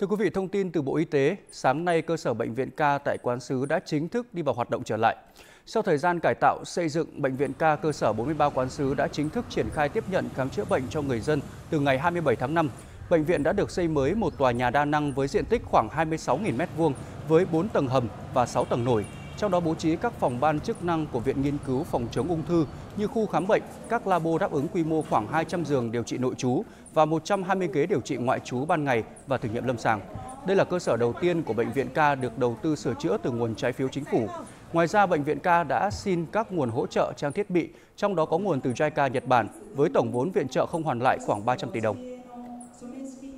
Thưa quý vị, thông tin từ Bộ Y tế, sáng nay cơ sở Bệnh viện K tại Quán Sứ đã chính thức đi vào hoạt động trở lại. Sau thời gian cải tạo, xây dựng, Bệnh viện K cơ sở 43 Quán Sứ đã chính thức triển khai tiếp nhận khám chữa bệnh cho người dân từ ngày 27 tháng 5. Bệnh viện đã được xây mới một tòa nhà đa năng với diện tích khoảng 26.000 m2 với 4 tầng hầm và 6 tầng nổi. Trong đó bố trí các phòng ban chức năng của Viện Nghiên cứu Phòng chống ung thư như khu khám bệnh, các labo đáp ứng quy mô khoảng 200 giường điều trị nội trú và 120 ghế điều trị ngoại trú ban ngày và thử nghiệm lâm sàng. Đây là cơ sở đầu tiên của Bệnh viện K được đầu tư sửa chữa từ nguồn trái phiếu chính phủ. Ngoài ra, Bệnh viện K đã xin các nguồn hỗ trợ trang thiết bị, trong đó có nguồn từ JICA Nhật Bản với tổng vốn viện trợ không hoàn lại khoảng 300 tỷ đồng.